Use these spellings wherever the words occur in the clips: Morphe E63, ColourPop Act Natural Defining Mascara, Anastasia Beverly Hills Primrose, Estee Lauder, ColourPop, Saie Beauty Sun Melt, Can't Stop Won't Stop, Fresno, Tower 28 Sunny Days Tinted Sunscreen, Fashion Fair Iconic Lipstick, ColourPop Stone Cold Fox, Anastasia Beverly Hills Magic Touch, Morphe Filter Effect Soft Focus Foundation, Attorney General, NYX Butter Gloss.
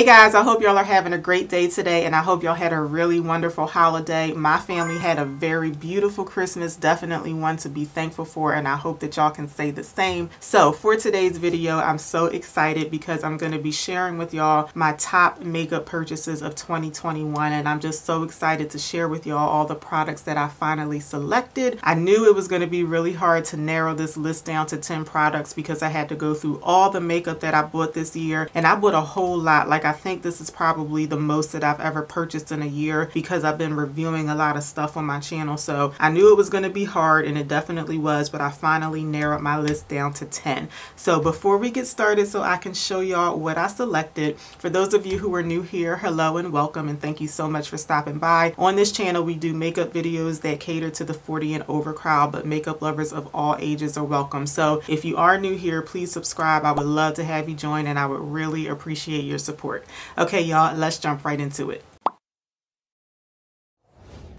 Hey guys, I hope y'all are having a great day today, and I hope y'all had a really wonderful holiday. My family had a very beautiful Christmas, definitely one to be thankful for, and I hope that y'all can say the same. So for today's video, I'm so excited because I'm going to be sharing with y'all my top makeup purchases of 2021, and I'm just so excited to share with y'all all the products that I finally selected. I knew it was going to be really hard to narrow this list down to 10 products because I had to go through all the makeup that I bought this year, and I bought a whole lot. Like, I think this is probably the most that I've ever purchased in a year because I've been reviewing a lot of stuff on my channel. So I knew it was going to be hard, and it definitely was, but I finally narrowed my list down to 10. So before we get started, so I can show y'all what I selected, for those of you who are new here, hello and welcome, and thank you so much for stopping by. On this channel, we do makeup videos that cater to the 40 and over crowd, but makeup lovers of all ages are welcome. So if you are new here, please subscribe. I would love to have you join, and I would really appreciate your support. Okay, y'all, let's jump right into it.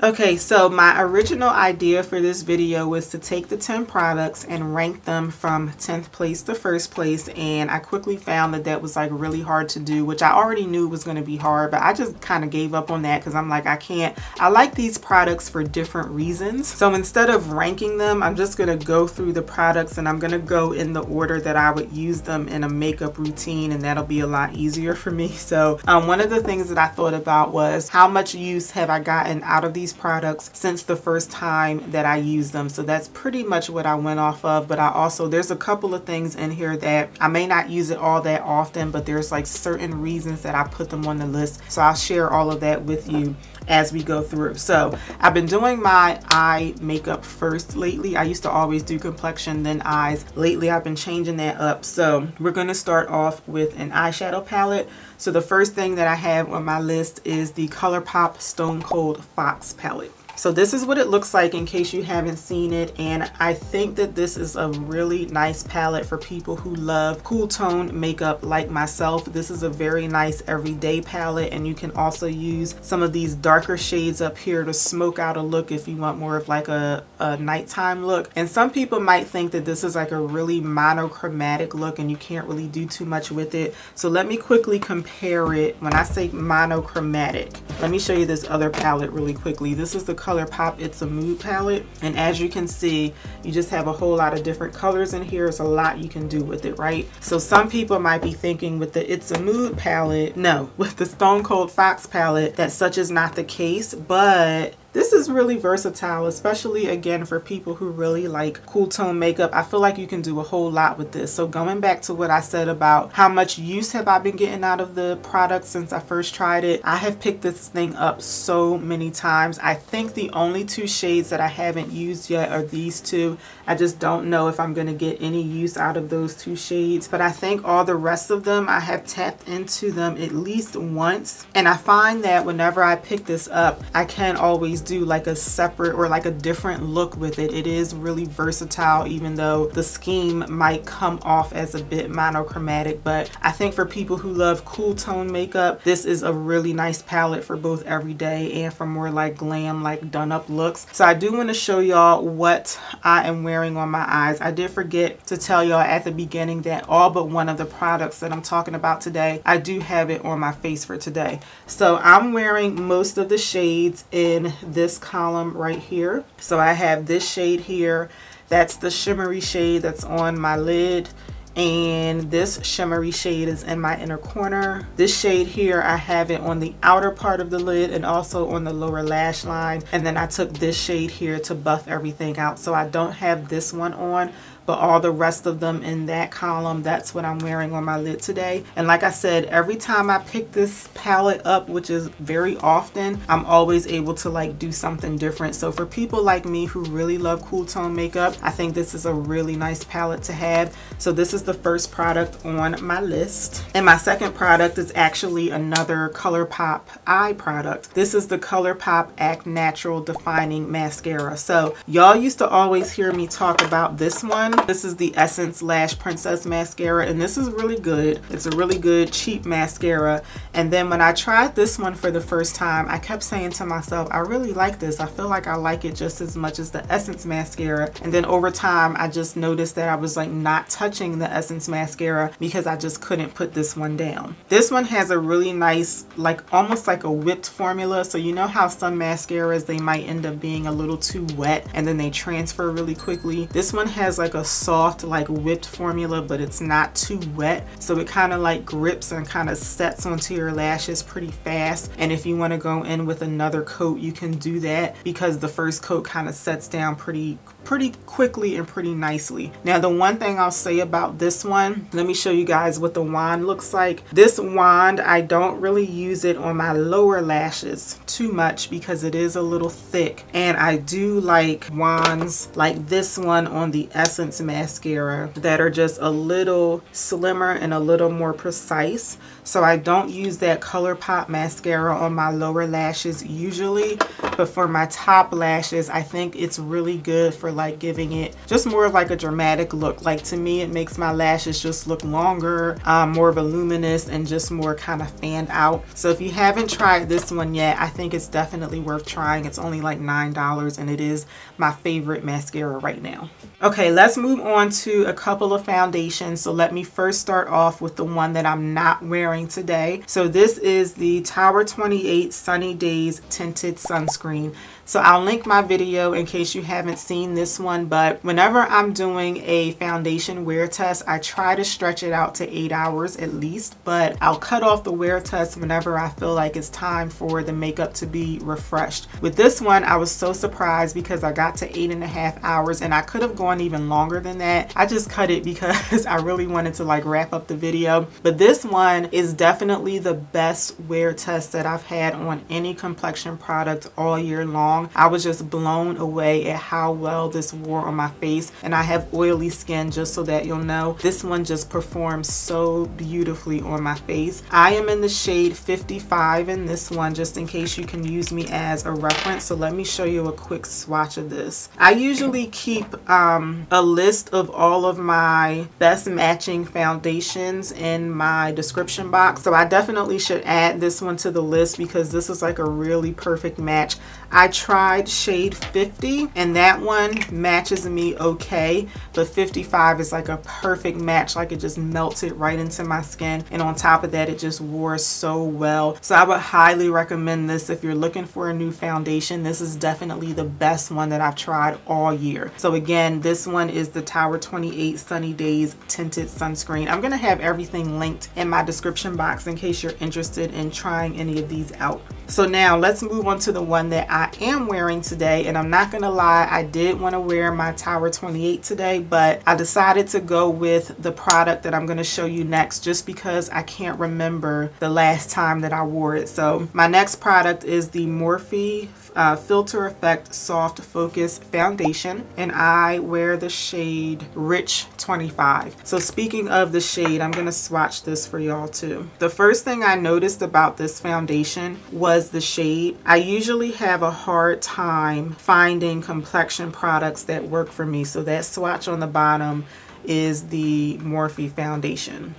Okay, so my original idea for this video was to take the 10 products and rank them from 10th place to 1st place, and I quickly found that that was like really hard to do, which I already knew was going to be hard, but I just kind of gave up on that because I'm like, I can't. I like these products for different reasons. So instead of ranking them, I'm just going to go through the products, and I'm going to go in the order that I would use them in a makeup routine, and that'll be a lot easier for me. So one of the things that I thought about was how much use have I gotten out of these products since the first time that I used them. So that's pretty much what I went off of, but I also, there's a couple of things in here that I may not use it all that often, but there's like certain reasons that I put them on the list. So I'll share all of that with you as we go through. So I've been doing my eye makeup first lately. I used to always do complexion then eyes. Lately I've been changing that up. So we're going to start off with an eyeshadow palette. So the first thing that I have on my list is the ColourPop Stone Cold Fox palette. So this is what it looks like in case you haven't seen it, and I think that this is a really nice palette for people who love cool tone makeup like myself. This is a very nice everyday palette, and you can also use some of these darker shades up here to smoke out a look if you want more of like a nighttime look. And some people might think that this is like a really monochromatic look and you can't really do too much with it. So let me quickly compare it. When I say monochromatic, let me show you this other palette really quickly. This is the ColourPop It's a Mood palette, and as you can see, you just have a whole lot of different colors in here. It's a lot you can do with it, right? So some people might be thinking with the It's a Mood palette, no, with the Stone Cold Fox palette, that such is not the case, but this is really versatile, especially again for people who really like cool tone makeup. I feel like you can do a whole lot with this. So going back to what I said about how much use have I been getting out of the product since I first tried it, I have picked this thing up so many times. I think the only two shades that I haven't used yet are these two. I just don't know if I'm going to get any use out of those two shades, but I think all the rest of them, I have tapped into them at least once, and I find that whenever I pick this up, I can always do like a separate or like a different look with it. It is really versatile, even though the scheme might come off as a bit monochromatic, but I think for people who love cool tone makeup, this is a really nice palette for both everyday and for more like glam, like done up looks. So I do want to show y'all what I am wearing on my eyes. I did forget to tell y'all at the beginning that all but one of the products that I'm talking about today, I do have it on my face for today. So I'm wearing most of the shades in this column right here. So I have this shade here, that's the shimmery shade that's on my lid, and this shimmery shade is in my inner corner. This shade here, I have it on the outer part of the lid and also on the lower lash line, and then I took this shade here to buff everything out. So I don't have this one on, but all the rest of them in that column, that's what I'm wearing on my lid today. And like I said, every time I pick this palette up, which is very often, I'm always able to like do something different. So for people like me who really love cool tone makeup, I think this is a really nice palette to have. So this is the first product on my list. And my second product is actually another ColourPop eye product. This is the ColourPop Act Natural Defining Mascara. So y'all used to always hear me talk about this one, on. This is the Essence Lash Princess Mascara, and this is really good. It's a really good cheap mascara. And then when I tried this one for the first time, I kept saying to myself, I really like this. I feel like I like it just as much as the Essence mascara. And then over time, I just noticed that I was like not touching the Essence mascara because I just couldn't put this one down. This one has a really nice, like almost like a whipped formula. So you know how some mascaras, they might end up being a little too wet and then they transfer really quickly. This one has like a soft, like whipped formula, but it's not too wet. So it kind of like grips and kind of sets onto your lashes pretty fast. And if you want to go in with another coat, you can do that because the first coat kind of sets down pretty quickly and pretty nicely. Now, the one thing I'll say about this one, let me show you guys what the wand looks like. This wand, I don't really use it on my lower lashes too much because it is a little thick, and I do like wands like this one on the Essence mascara that are just a little slimmer and a little more precise. So I don't use that ColourPop mascara on my lower lashes usually, but for my top lashes, I think it's really good for like giving it just more of like a dramatic look. Like to me, it makes my lashes just look longer, more voluminous, and just more kind of fanned out. So if you haven't tried this one yet, I think it's definitely worth trying. It's only like $9 and it is my favorite mascara right now. Okay, let's move on to a couple of foundations. So let me first start off with the one that I'm not wearing today. So this is the Tower 28 Sunny Days Tinted Sunscreen. So I'll link my video in case you haven't seen this one, but whenever I'm doing a foundation wear test, I try to stretch it out to 8 hours at least, but I'll cut off the wear test whenever I feel like it's time for the makeup to be refreshed. With this one, I was so surprised because I got to 8.5 hours and I could have gone even longer than that. I just cut it because I really wanted to like wrap up the video. But this one is definitely the best wear test that I've had on any complexion product all year long. I was just blown away at how well this wore on my face, and I have oily skin, just so that you'll know. This one just performs so beautifully on my face. I am in the shade 55 in this one, just in case you can use me as a reference. So let me show you a quick swatch of this. I usually keep a list of all of my best matching foundations in my description box, so I definitely should add this one to the list because this is like a really perfect match. I tried shade 50 and that one matches me okay, but 55 is like a perfect match. Like it just melted right into my skin, and on top of that it just wore so well. So I would highly recommend this if you're looking for a new foundation. This is definitely the best one that I've tried all year. So again, this one is the Tower 28 Sunny Days Tinted Sunscreen. I'm gonna have everything linked in my description box in case you're interested in trying any of these out. So now let's move on to the one that I am wearing today, and I'm not gonna lie, I did want to wear my Tower 28 today, but I decided to go with the product that I'm gonna show you next just because I can't remember the last time that I wore it. So my next product is the Morphe Filter Effect Soft Focus Foundation, and I wear the shade Rich 25. So speaking of the shade, I'm gonna swatch this for y'all too. The first thing I noticed about this foundation was the shade. I usually have a hard time finding complexion products that work for me, so that swatch on the bottom is the Morphe foundation.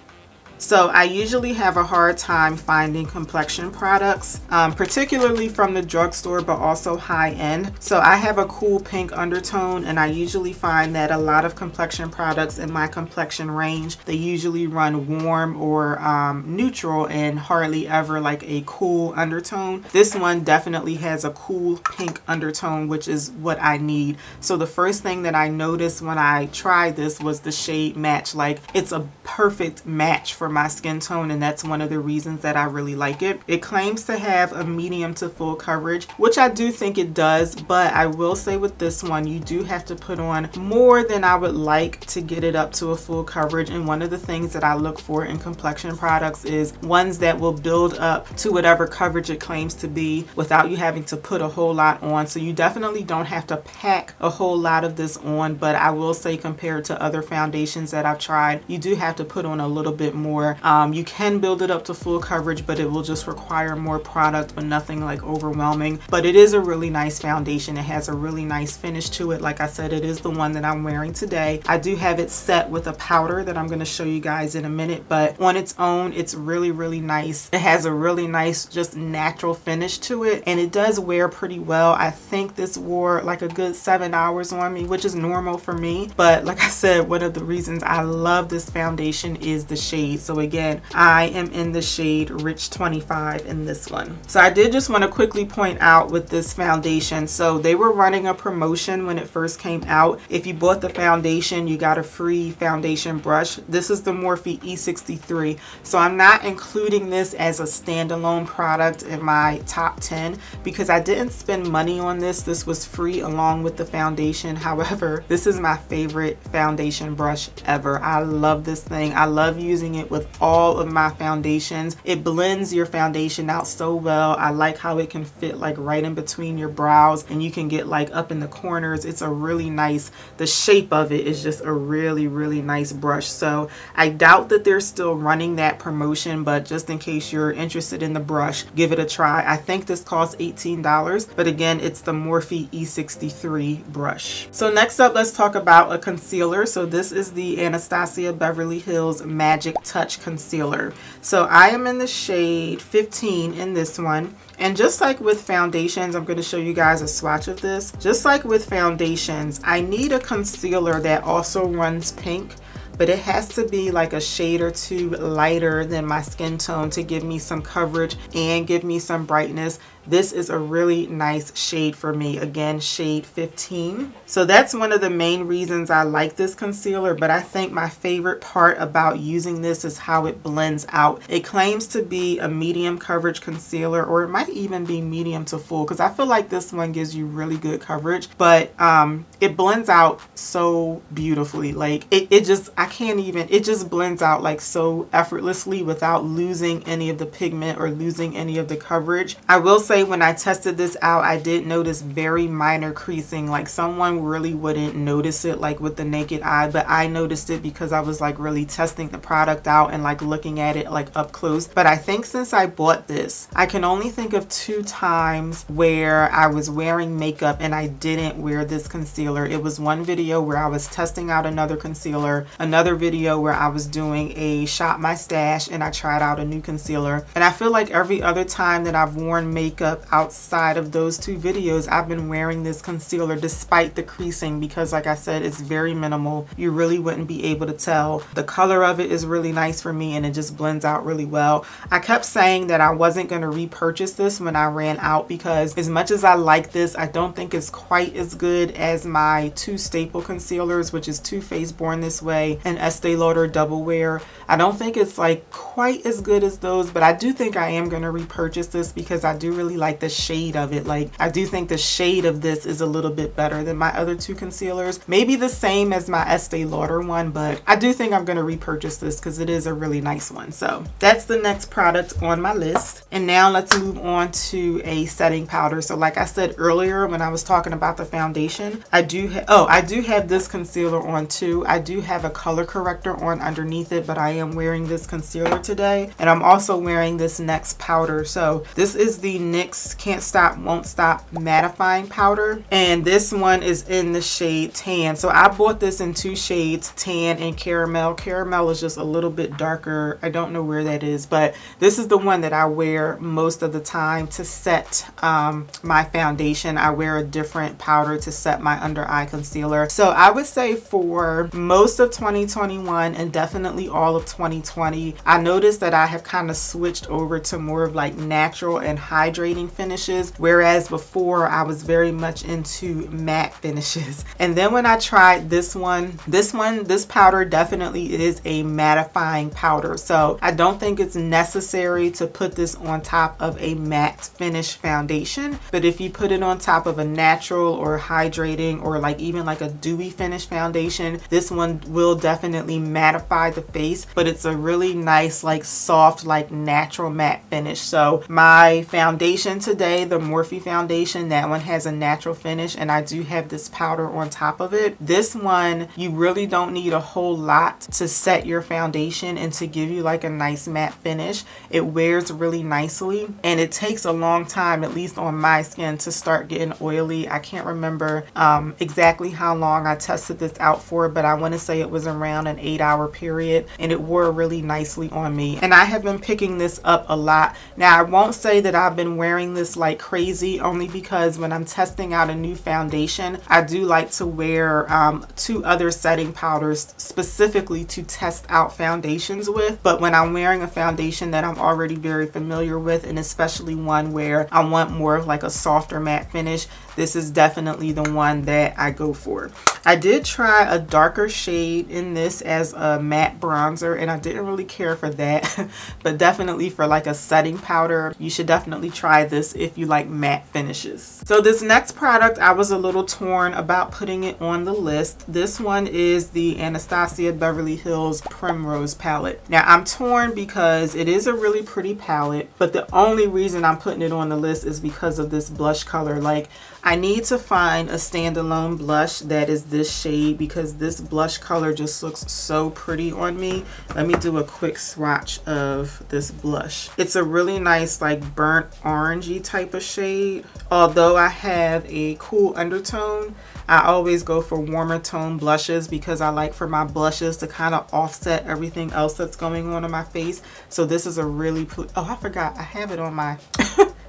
So I usually have a hard time finding complexion products, particularly from the drugstore, but also high-end. So I have a cool pink undertone, and I usually find that a lot of complexion products in my complexion range, they usually run warm or neutral and hardly ever like a cool undertone. This one definitely has a cool pink undertone, which is what I need. So the first thing that I noticed when I tried this was the shade match. Like it's a perfect match for my skin tone, and that's one of the reasons that I really like it. It claims to have a medium to full coverage, which I do think it does, but I will say with this one, you do have to put on more than I would like to get it up to a full coverage. And one of the things that I look for in complexion products is ones that will build up to whatever coverage it claims to be without you having to put a whole lot on. So you definitely don't have to pack a whole lot of this on, but I will say compared to other foundations that I've tried, you do have to put on a little bit more more. You can build it up to full coverage, but it will just require more product, but nothing like overwhelming. But it is a really nice foundation. It has a really nice finish to it. Like I said, it is the one that I'm wearing today. I do have it set with a powder that I'm going to show you guys in a minute, but on its own, it's really, really nice. It has a really nice, just natural finish to it, and it does wear pretty well. I think this wore like a good 7 hours on me, which is normal for me. But like I said, one of the reasons I love this foundation is the shade. So again, I am in the shade Rich 25 in this one. So I did just want to quickly point out with this foundation, so they were running a promotion when it first came out. If you bought the foundation, you got a free foundation brush. This is the Morphe E63. So I'm not including this as a standalone product in my top 10 because I didn't spend money on this. This was free along with the foundation. However, this is my favorite foundation brush ever. I love this thing. I love using it with all of my foundations. It blends your foundation out so well. I like how it can fit like right in between your brows, and you can get like up in the corners. It's a really nice, the shape of it is just a really, really nice brush. So I doubt that they're still running that promotion, but just in case you're interested in the brush, give it a try. I think this costs $18, but again, it's the Morphe E63 brush. So next up, let's talk about a concealer. So this is the Anastasia Beverly Hills Magic Touch Concealer. So I am in the shade 15 in this one. And just like with foundations, I'm going to show you guys a swatch of this. Just like with foundations, I need a concealer that also runs pink, but it has to be like a shade or two lighter than my skin tone to give me some coverage and give me some brightness. This is a really nice shade for me. Again, shade 15. So that's one of the main reasons I like this concealer, but I think my favorite part about using this is how it blends out. It claims to be a medium coverage concealer, or it might even be medium to full, because I feel like this one gives you really good coverage, but it blends out so beautifully. Like it just blends out like so effortlessly without losing any of the pigment or losing any of the coverage. I will say, when I tested this out, I did notice very minor creasing. Like someone really wouldn't notice it like with the naked eye, but I noticed it because I was like really testing the product out and like looking at it like up close. But I think since I bought this, I can only think of 2 times where I was wearing makeup and I didn't wear this concealer. It was one video where I was testing out another concealer, another video where I was doing a shop my stash and I tried out a new concealer. And I feel like every other time that I've worn makeup outside of those 2 videos, I've been wearing this concealer despite the creasing, because like I said, it's very minimal. You really wouldn't be able to tell. The color of it is really nice for me and it just blends out really well. I kept saying that I wasn't going to repurchase this when I ran out, because as much as I like this, I don't think it's quite as good as my 2 staple concealers, which is Too Faced Born This Way and Estee Lauder Double Wear. I don't think it's like quite as good as those, but I do think I am going to repurchase this because I do really like the shade of it. Like I do think the shade of this is a little bit better than my other 2 concealers, maybe the same as my Estee Lauder one, but I do think I'm going to repurchase this because it is a really nice one. So that's the next product on my list, and now let's move on to a setting powder. So like I said earlier when I was talking about the foundation, I do have this concealer on too. I do have a color corrector on underneath it, but I am wearing this concealer today, and I'm also wearing this NYX powder. So this is the NYX Can't Stop Won't Stop mattifying powder, and this one is in the shade tan. So I bought this in 2 shades, tan and caramel. Caramel is just a little bit darker. I don't know where that is, but this is the one that I wear most of the time to set my foundation. I wear a different powder to set my under eye concealer. So I would say for most of 2021 and definitely all of 2020, I noticed that I have kind of switched over to more of like natural and high hydrating finishes, whereas before I was very much into matte finishes. And then when I tried this powder definitely is a mattifying powder, so I don't think it's necessary to put this on top of a matte finish foundation. But if you put it on top of a natural or hydrating or like even like a dewy finish foundation, this one will definitely mattify the face, but it's a really nice like soft like natural matte finish. So my foundation foundation today, the Morphe foundation. That one has a natural finish, and I do have this powder on top of it. This one, you really don't need a whole lot to set your foundation and to give you like a nice matte finish. It wears really nicely, and it takes a long time, at least on my skin, to start getting oily. I can't remember exactly how long I tested this out for, but I want to say it was around an 8-hour period, and it wore really nicely on me. And I have been picking this up a lot. Now, I won't say that I've been wearing this like crazy, only because when I'm testing out a new foundation, I do like to wear two other setting powders specifically to test out foundations with. But when I'm wearing a foundation that I'm already very familiar with, and especially one where I want more of like a softer matte finish, this is definitely the one that I go for. I did try a darker shade in this as a matte bronzer, and I didn't really care for that, but definitely for like a setting powder, you should definitely try this if you like matte finishes. So this next product, I was a little torn about putting it on the list. This one is the Anastasia Beverly Hills Primrose palette. Now, I'm torn because it is a really pretty palette, but the only reason I'm putting it on the list is because of this blush color. Like, I need to find a standalone blush that is this shade, because this blush color just looks so pretty on me. Let me do a quick swatch of this blush. It's a really nice like burnt orangey type of shade. Although I have a cool undertone, I always go for warmer tone blushes because I like for my blushes to kind of offset everything else that's going on in my face. So this is a really oh, I forgot I have it on my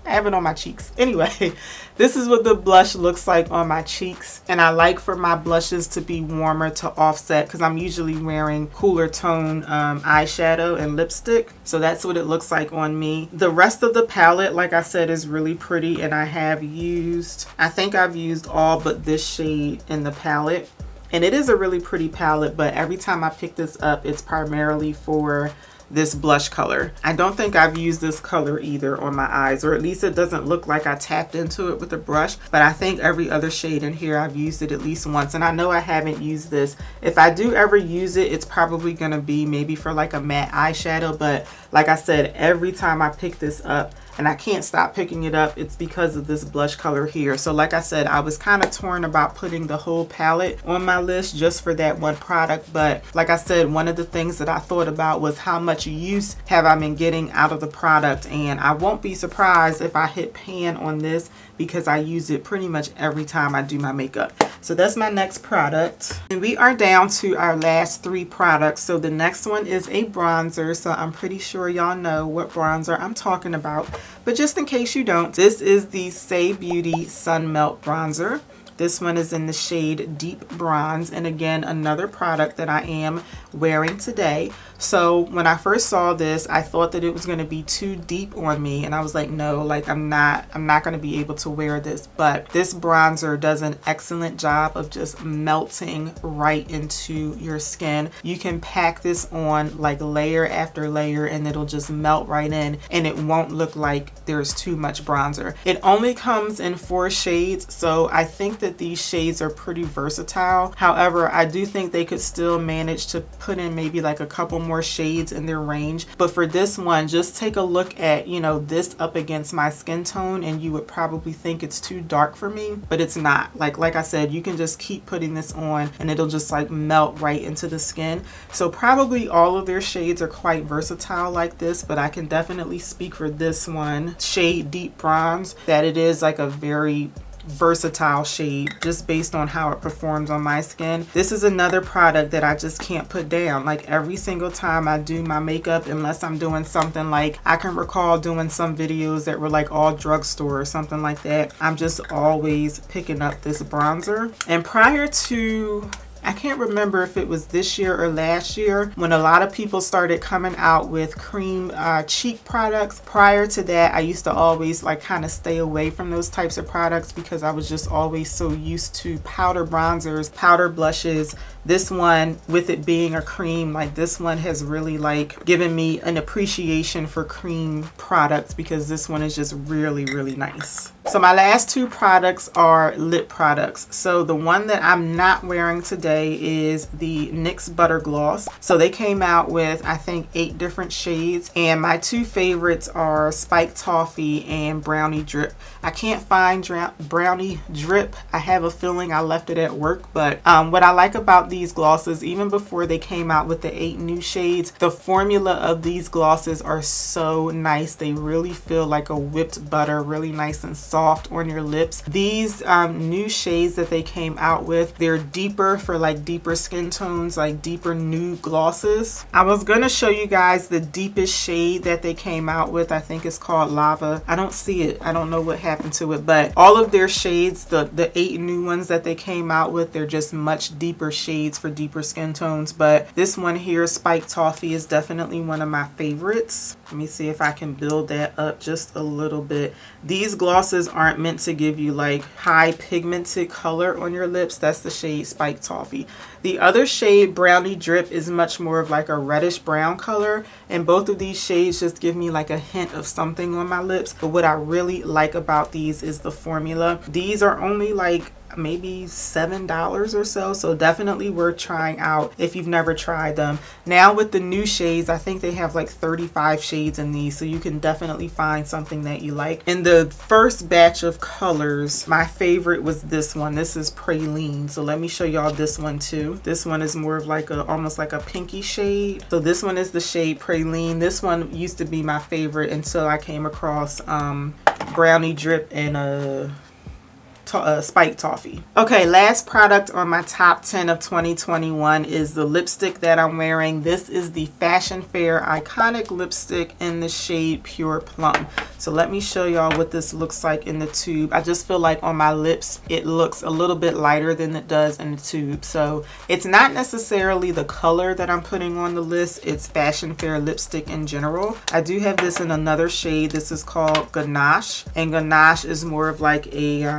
I have it on my cheeks. Anyway, this is what the blush looks like on my cheeks. And I like for my blushes to be warmer to offset, because I'm usually wearing cooler tone eyeshadow and lipstick. So that's what it looks like on me. The rest of the palette, like I said, is really pretty. And I have used, I think I've used all but this shade in the palette. And it is a really pretty palette, but every time I pick this up, it's primarily for this blush color. I don't think I've used this color either on my eyes, or at least it doesn't look like I tapped into it with a brush, but I think every other shade in here I've used it at least once, and I know I haven't used this. If I do ever use it, it's probably gonna be maybe for like a matte eyeshadow, but like I said, every time I pick this up, and I can't stop picking it up, it's because of this blush color here. So like I said, I was kind of torn about putting the whole palette on my list just for that one product. But like I said, one of the things that I thought about was how much use have I been getting out of the product. And I won't be surprised if I hit pan on this, because I use it pretty much every time I do my makeup. So that's my next product. And we are down to our last three products. So the next one is a bronzer. So I'm pretty sure y'all know what bronzer I'm talking about, but just in case you don't, this is the Saie Beauty Sun Melt bronzer. This one is in the shade Deep Bronze, and again, another product that I am wearing today. So when I first saw this, I thought that it was going to be too deep on me, and I was like, no, like I'm not going to be able to wear this. But this bronzer does an excellent job of just melting right into your skin. You can pack this on like layer after layer, and it'll just melt right in, and it won't look like there's too much bronzer. It only comes in 4 shades, so I think that these shades are pretty versatile. However, I do think they could still manage to put in maybe like a couple more shades in their range. But for this one, just take a look at, you know, this up against my skin tone, and you would probably think it's too dark for me, but it's not. Like I said, you can just keep putting this on, and it'll just like melt right into the skin. So probably all of their shades are quite versatile like this, but I can definitely speak for this one, shade Deep Bronze, that it is like a very versatile shade just based on how it performs on my skin. This is another product that I just can't put down. Like every single time I do my makeup, unless I'm doing something like, I can recall doing some videos that were like all drugstore or something like that, I'm just always picking up this bronzer. And prior to, I can't remember if it was this year or last year, when a lot of people started coming out with cream cheek products. Prior to that, I used to always like kind of stay away from those types of products, because I was just always so used to powder bronzers, powder blushes. This one, with it being a cream, like this one has really like given me an appreciation for cream products, because this one is just really, really nice. So my last two products are lip products. So the one that I'm not wearing today is the NYX Butter Gloss. So they came out with, I think, 8 different shades. And my two favorites are Spiked Toffee and Brownie Drip. I can't find Brownie Drip. I have a feeling I left it at work. But what I like about these glosses, even before they came out with the 8 new shades, the formula of these glosses are so nice. They really feel like a whipped butter, really nice and soft on your lips. These new shades that they came out with, they're deeper for like deeper skin tones, like deeper nude glosses. I was gonna show you guys the deepest shade that they came out with. I think it's called Lava. I don't see it. I don't know what happened to it, but all of their shades, the 8 new ones that they came out with, they're just much deeper shades for deeper skin tones. But this one here, Spiked Toffee, is definitely one of my favorites. Let me see if I can build that up just a little bit. These glosses aren't meant to give you like high pigmented color on your lips. That's the shade Spiked Toffee. The other shade, Brownie Drip, is much more of like a reddish brown color, and both of these shades just give me like a hint of something on my lips. But what I really like about these is the formula. These are only like maybe $7 or so, so definitely worth trying out if you've never tried them. Now with the new shades, I think they have like 35 shades in these, so you can definitely find something that you like. In the first batch of colors, my favorite was this one. This is Praline, so let me show y'all this one too. This one is more of like a, almost like a pinky shade. So this one is the shade Praline. This one used to be my favorite until I came across Brownie Drip and Spiked Toffee. Okay, last product on my top 10 of 2021 is the lipstick that I'm wearing. This is the Fashion Fair Iconic Lipstick in the shade Pure Plum. So let me show y'all what this looks like in the tube. I just feel like on my lips it looks a little bit lighter than it does in the tube. So it's not necessarily the color that I'm putting on the list, it's Fashion Fair lipstick in general. I do have this in another shade. This is called Ganache, and Ganache is more of like a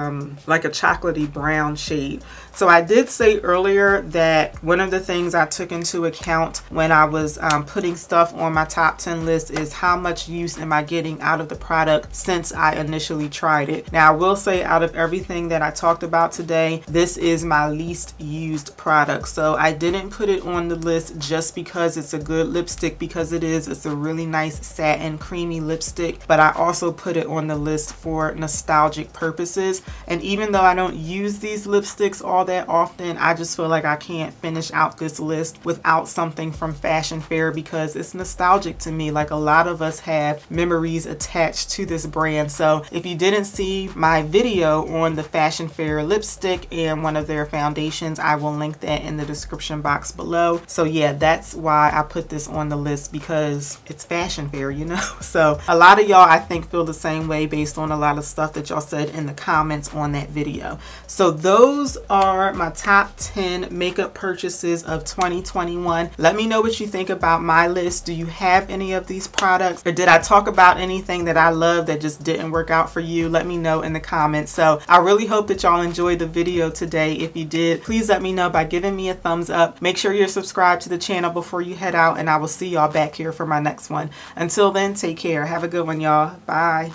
chocolatey brown shade. So I did say earlier that one of the things I took into account when I was putting stuff on my top 10 list is how much use am I getting out of the product since I initially tried it. Now I will say, out of everything that I talked about today, this is my least used product. So I didn't put it on the list just because it's a good lipstick, because it is. It's a really nice satin creamy lipstick, but I also put it on the list for nostalgic purposes. And even though I don't use these lipsticks all that often, I just feel like I can't finish out this list without something from Fashion Fair because it's nostalgic to me. Like, a lot of us have memories attached to this brand. So if you didn't see my video on the Fashion Fair lipstick and one of their foundations, I will link that in the description box below. So yeah, that's why I put this on the list, because it's Fashion Fair, you know? So a lot of y'all, I think, feel the same way based on a lot of stuff that y'all said in the comments on that video. So those are my top 10 makeup purchases of 2021. Let me know what you think about my list. Do you have any of these products, or did I talk about anything that I love that just didn't work out for you? Let me know in the comments. So I really hope that y'all enjoyed the video today. If you did, please let me know by giving me a thumbs up. Make sure you're subscribed to the channel before you head out, and I will see y'all back here for my next one. Until then, take care. Have a good one, y'all. Bye.